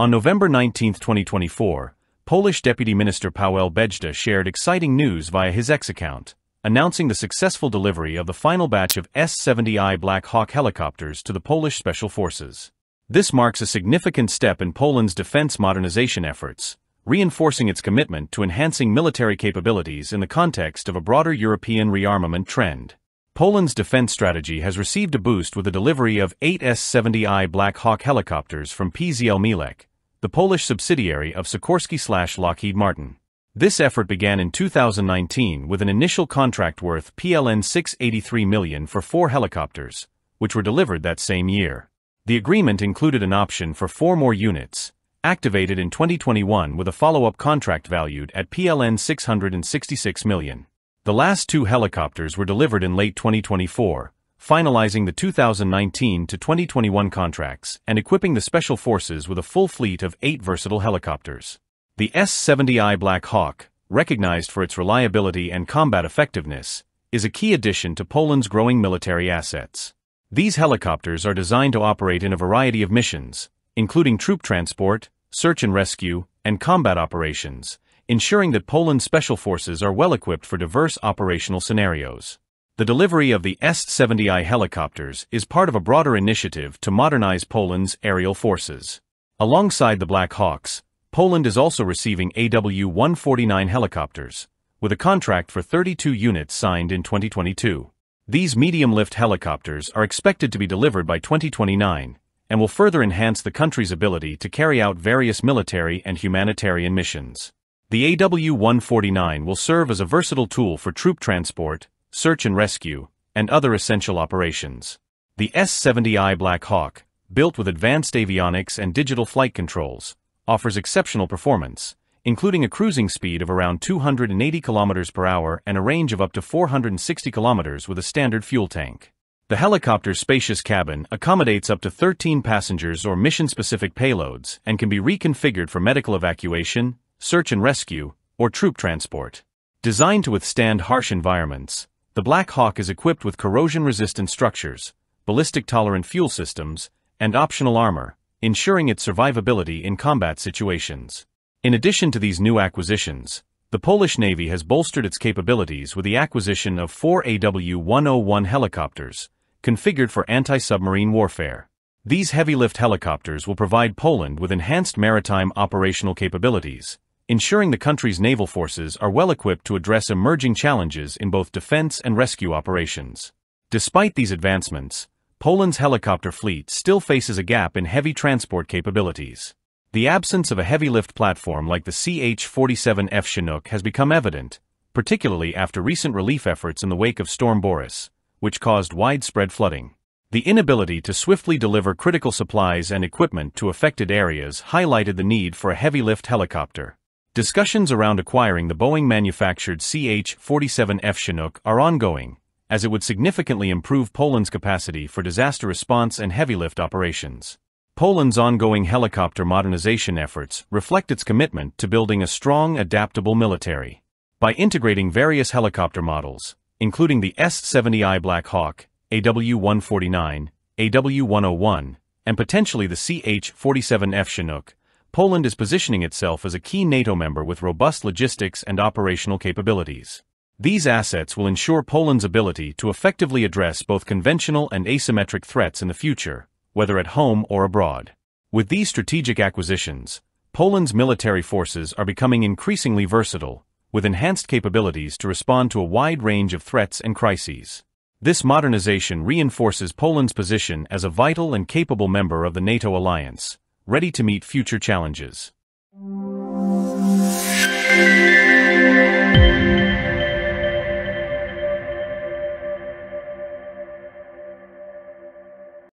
On November 19, 2024, Polish Deputy Minister Paweł Bejda shared exciting news via his X account, announcing the successful delivery of the final batch of S-70i Black Hawk helicopters to the Polish Special Forces. This marks a significant step in Poland's defense modernization efforts, reinforcing its commitment to enhancing military capabilities in the context of a broader European rearmament trend. Poland's defense strategy has received a boost with the delivery of 8 S-70i Black Hawk helicopters from PZL Mielec, the Polish subsidiary of Sikorsky/Lockheed Martin. This effort began in 2019 with an initial contract worth PLN 683 million for 4 helicopters, which were delivered that same year. The agreement included an option for 4 more units, activated in 2021 with a follow-up contract valued at PLN 666 million. The last 2 helicopters were delivered in late 2024, finalizing the 2019 to 2021 contracts and equipping the Special Forces with a full fleet of 8 versatile helicopters. The S-70i Black Hawk, recognized for its reliability and combat effectiveness, is a key addition to Poland's growing military assets. These helicopters are designed to operate in a variety of missions, including troop transport, search and rescue, and combat operations, ensuring that Poland's special forces are well-equipped for diverse operational scenarios. The delivery of the S-70i helicopters is part of a broader initiative to modernize Poland's aerial forces. Alongside the Black Hawks, Poland is also receiving AW149 helicopters, with a contract for 32 units signed in 2022. These medium-lift helicopters are expected to be delivered by 2029, and will further enhance the country's ability to carry out various military and humanitarian missions. The AW149 will serve as a versatile tool for troop transport, search and rescue, and other essential operations. The S-70i Black Hawk, built with advanced avionics and digital flight controls, offers exceptional performance, including a cruising speed of around 280 km per hour and a range of up to 460 km with a standard fuel tank. The helicopter's spacious cabin accommodates up to 13 passengers or mission-specific payloads and can be reconfigured for medical evacuation, search and rescue, or troop transport. Designed to withstand harsh environments, the Black Hawk is equipped with corrosion-resistant structures, ballistic-tolerant fuel systems, and optional armor, ensuring its survivability in combat situations. In addition to these new acquisitions, the Polish Navy has bolstered its capabilities with the acquisition of 4 AW101 helicopters, configured for anti-submarine warfare. These heavy-lift helicopters will provide Poland with enhanced maritime operational capabilities, ensuring the country's naval forces are well-equipped to address emerging challenges in both defense and rescue operations. Despite these advancements, Poland's helicopter fleet still faces a gap in heavy transport capabilities. The absence of a heavy-lift platform like the CH-47F Chinook has become evident, particularly after recent relief efforts in the wake of Storm Boris, which caused widespread flooding. The inability to swiftly deliver critical supplies and equipment to affected areas highlighted the need for a heavy-lift helicopter. Discussions around acquiring the Boeing-manufactured CH-47F Chinook are ongoing, as it would significantly improve Poland's capacity for disaster response and heavy-lift operations. Poland's ongoing helicopter modernization efforts reflect its commitment to building a strong, adaptable military. By integrating various helicopter models, including the S-70i Black Hawk, AW149, AW101, and potentially the CH-47F Chinook, Poland is positioning itself as a key NATO member with robust logistics and operational capabilities. These assets will ensure Poland's ability to effectively address both conventional and asymmetric threats in the future, whether at home or abroad. With these strategic acquisitions, Poland's military forces are becoming increasingly versatile, with enhanced capabilities to respond to a wide range of threats and crises. This modernization reinforces Poland's position as a vital and capable member of the NATO alliance, ready to meet future challenges.